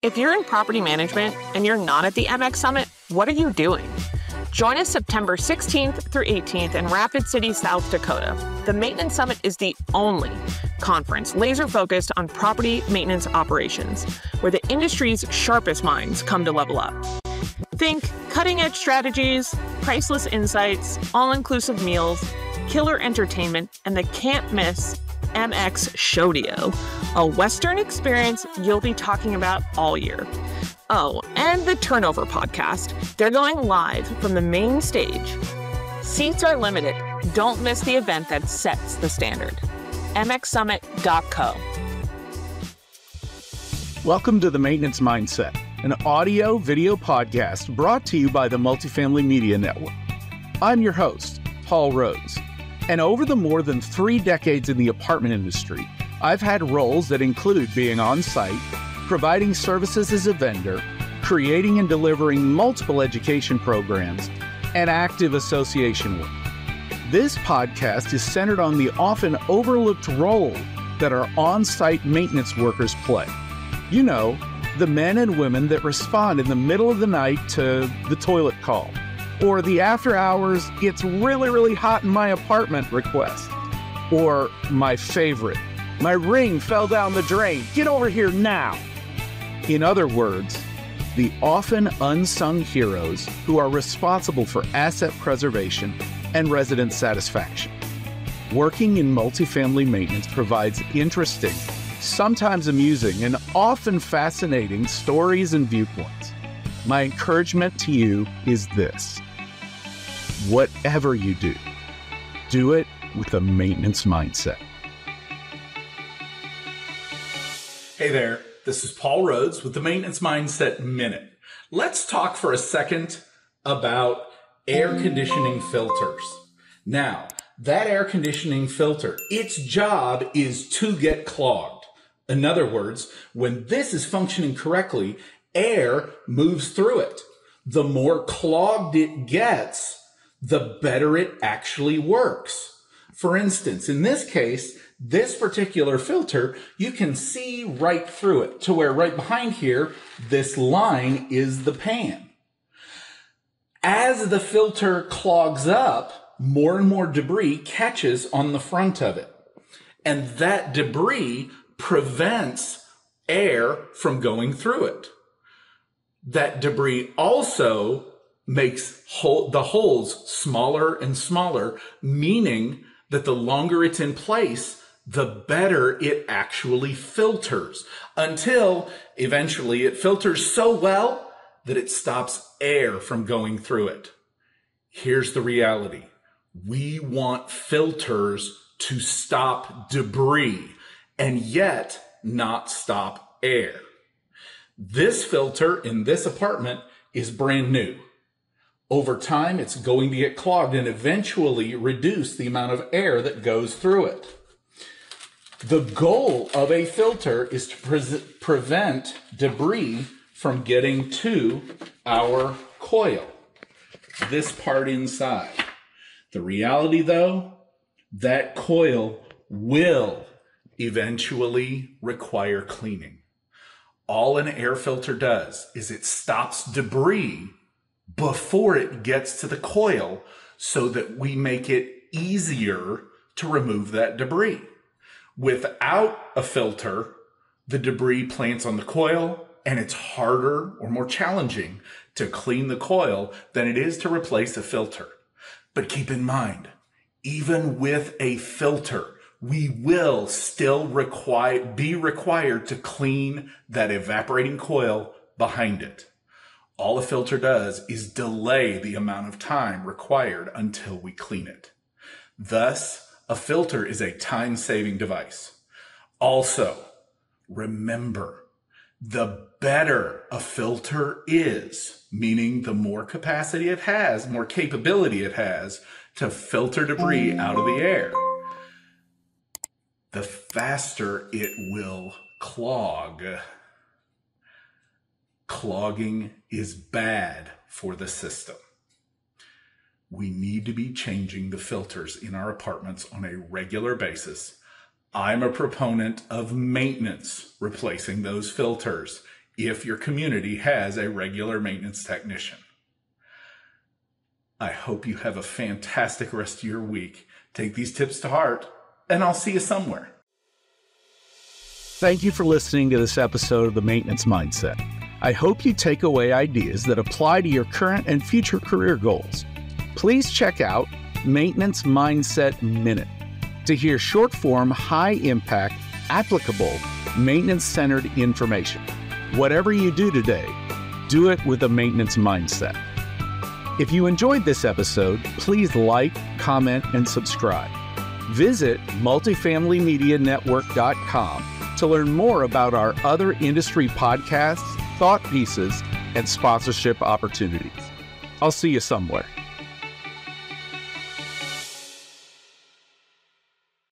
If you're in property management and you're not at the MX Summit, what are you doing? Join us September 16th through 18th in Rapid City, South Dakota. The Maintenance Summit is the only conference laser-focused on property maintenance operations, where the industry's sharpest minds come to level up. Think cutting-edge strategies, priceless insights, all-inclusive meals, killer entertainment, and the can't-miss MX Showdio, a Western experience you'll be talking about all year. Oh, and the Turnover podcast. They're going live from the main stage. Seats are limited. Don't miss the event that sets the standard. MXSummit.co. Welcome to the Maintenance Mindset, an audio-video podcast brought to you by the Multifamily Media Network. I'm your host, Paul Rhodes, and over the more than 3 decades in the apartment industry, I've had roles that include being on site, providing services as a vendor, creating and delivering multiple education programs, and active association work. This podcast is centered on the often overlooked role that our on-site maintenance workers play. You know, the men and women that respond in the middle of the night to the toilet call, or the after hours, it's really hot in my apartment request, or my favorite, my ring fell down the drain, get over here now. In other words, the often unsung heroes who are responsible for asset preservation and resident satisfaction. Working in multifamily maintenance provides interesting, sometimes amusing, and often fascinating stories and viewpoints. My encouragement to you is this: whatever you do, do it with a maintenance mindset. Hey there. This is Paul Rhodes with the Maintenance Mindset Minute. Let's talk for a second about air conditioning filters. Now, that air conditioning filter, its job is to get clogged. In other words, when this is functioning correctly, air moves through it. The more clogged it gets, the better it actually works. For instance, in this case, this particular filter, you can see right through it to where right behind here, this line is the pan. As the filter clogs up, more and more debris catches on the front of it. And that debris prevents air from going through it. That debris also makes the holes smaller and smaller, meaning that the longer it's in place, the better it actually filters, until eventually it filters so well that it stops air from going through it. Here's the reality. We want filters to stop debris and yet not stop air. This filter in this apartment is brand new. Over time, it's going to get clogged and eventually reduce the amount of air that goes through it. The goal of a filter is to prevent debris from getting to our coil, this part inside. The reality, though, that coil will eventually require cleaning. All an air filter does is it stops debris before it gets to the coil so that we make it easier to remove that debris. Without a filter, the debris plants on the coil and it's harder or more challenging to clean the coil than it is to replace a filter. But keep in mind, even with a filter, we will still be required to clean that evaporating coil behind it. All a filter does is delay the amount of time required until we clean it. Thus, a filter is a time-saving device. Also, remember, the better a filter is, meaning the more capacity it has, more capability it has to filter debris out of the air, the faster it will clog. Clogging is bad for the system. We need to be changing the filters in our apartments on a regular basis. I'm a proponent of maintenance replacing those filters if your community has a regular maintenance technician. I hope you have a fantastic rest of your week. Take these tips to heart, and I'll see you somewhere. Thank you for listening to this episode of The Maintenance Mindset. I hope you take away ideas that apply to your current and future career goals. Please check out Maintenance Mindset Minute to hear short-form, high-impact, applicable, maintenance-centered information. Whatever you do today, do it with a maintenance mindset. If you enjoyed this episode, please like, comment, and subscribe. Visit multifamilymedianetwork.com to learn more about our other industry podcasts, thought pieces, and sponsorship opportunities. I'll see you somewhere.